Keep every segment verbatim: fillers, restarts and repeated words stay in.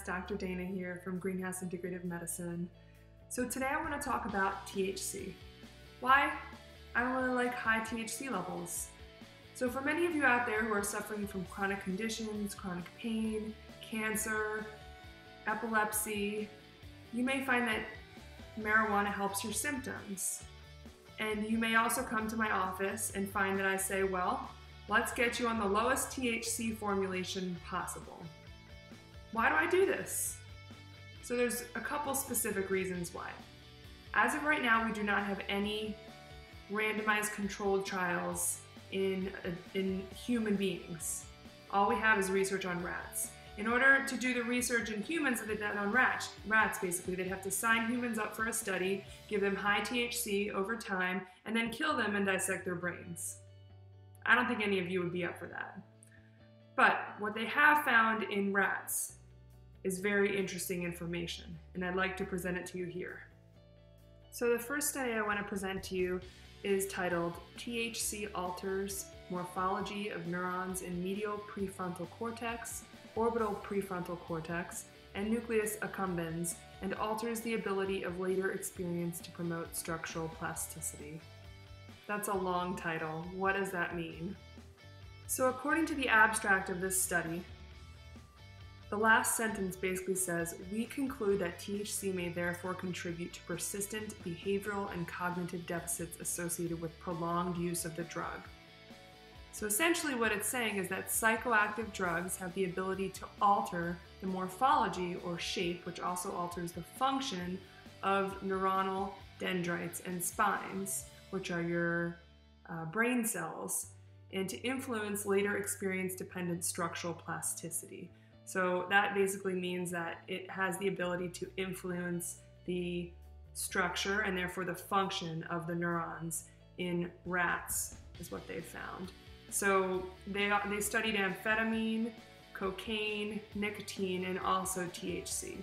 guys, Doctor Dana here from Greenhouse Integrative Medicine. So today I want to talk about T H C. Why? I don't really like high T H C levels. So for many of you out there who are suffering from chronic conditions, chronic pain, cancer, epilepsy, you may find that marijuana helps your symptoms. And you may also come to my office and find that I say, well, let's get you on the lowest T H C formulation possible. Why do I do this? So there's a couple specific reasons why. As of right now, we do not have any randomized controlled trials in, in human beings. All we have is research on rats. In order to do the research in humans that they've done on rats, rats basically, they'd have to sign humans up for a study, give them high T H C over time, and then kill them and dissect their brains. I don't think any of you would be up for that. But what they have found in rats is very interesting information, and I'd like to present it to you here. So the first study I want to present to you is titled T H C Alters Morphology of Neurons in Medial Prefrontal Cortex, Orbital Prefrontal Cortex, and Nucleus Accumbens, and Alters the Ability of Later Experience to Promote Structural Plasticity. That's a long title. What does that mean? So according to the abstract of this study, the last sentence basically says, we conclude that T H C may therefore contribute to persistent behavioral and cognitive deficits associated with prolonged use of the drug. So essentially what it's saying is that psychoactive drugs have the ability to alter the morphology or shape, which also alters the function of neuronal dendrites and spines, which are your uh, brain cells, and to influence later experience-dependent structural plasticity. So that basically means that it has the ability to influence the structure and therefore the function of the neurons in rats, is what they've found. So they, they studied amphetamine, cocaine, nicotine, and also T H C.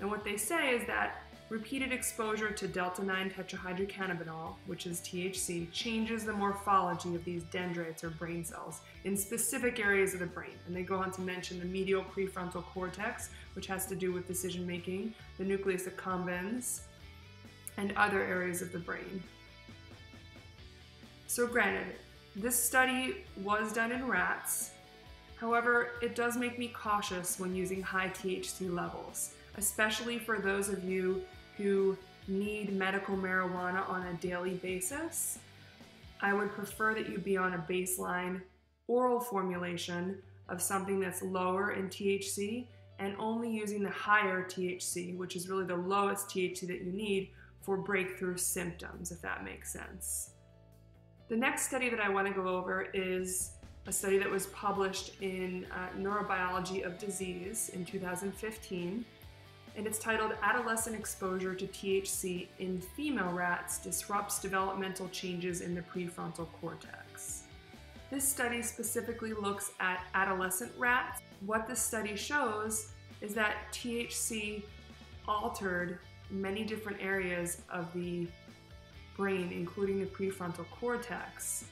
And what they say is that repeated exposure to delta nine tetrahydrocannabinol, which is T H C, changes the morphology of these dendrites or brain cells in specific areas of the brain. And they go on to mention the medial prefrontal cortex, which has to do with decision making, the nucleus accumbens, and other areas of the brain. So granted, this study was done in rats. However, it does make me cautious when using high T H C levels, especially for those of you who need medical marijuana on a daily basis. I would prefer that you be on a baseline oral formulation of something that's lower in T H C and only using the higher T H C, which is really the lowest T H C that you need for breakthrough symptoms, if that makes sense. The next study that I want to go over is a study that was published in uh, Neurobiology of Disease in two thousand fifteen, and it's titled Adolescent Exposure to T H C in Female Rats Disrupts Developmental Changes in the Prefrontal Cortex. This study specifically looks at adolescent rats. What this study shows is that T H C altered many different areas of the brain, including the prefrontal cortex,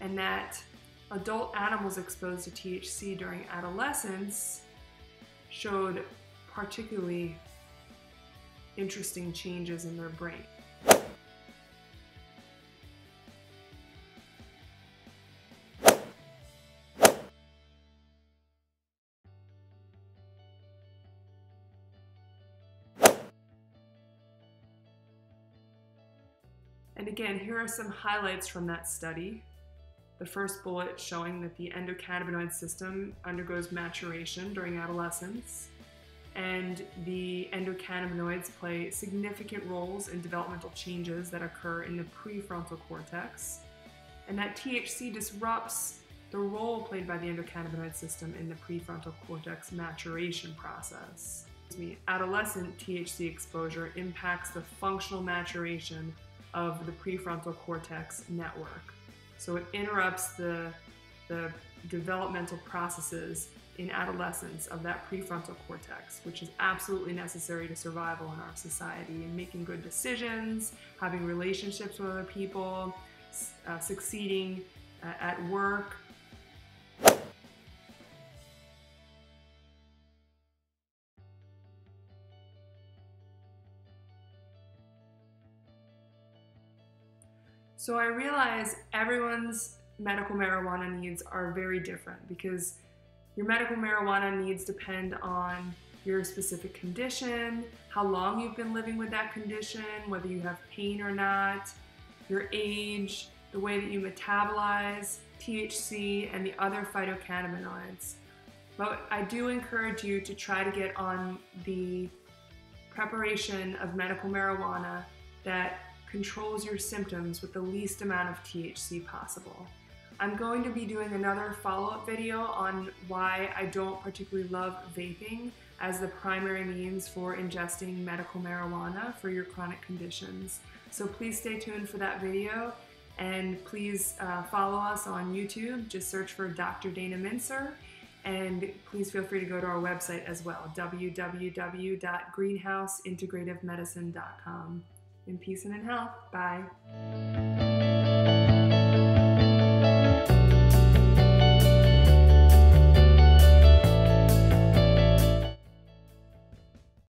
and that adult animals exposed to T H C during adolescence showed particularly interesting changes in their brain. And again, here are some highlights from that study. The first bullet showing that the endocannabinoid system undergoes maturation during adolescence, and the endocannabinoids play significant roles in developmental changes that occur in the prefrontal cortex, and that T H C disrupts the role played by the endocannabinoid system in the prefrontal cortex maturation process. Adolescent T H C exposure impacts the functional maturation of the prefrontal cortex network. So it interrupts the, the developmental processes in adolescence of that prefrontal cortex, which is absolutely necessary to survival in our society and making good decisions, having relationships with other people, uh, succeeding uh, at work. So I realize everyone's medical marijuana needs are very different because your medical marijuana needs depend on your specific condition, how long you've been living with that condition, whether you have pain or not, your age, the way that you metabolize T H C and the other phytocannabinoids. But I do encourage you to try to get on the preparation of medical marijuana that controls your symptoms with the least amount of T H C possible. I'm going to be doing another follow-up video on why I don't particularly love vaping as the primary means for ingesting medical marijuana for your chronic conditions. So please stay tuned for that video, and please uh, follow us on YouTube. Just search for Doctor Dana Mincer, and please feel free to go to our website as well, w w w dot greenhouse integrative medicine dot com. In peace and in health. Bye.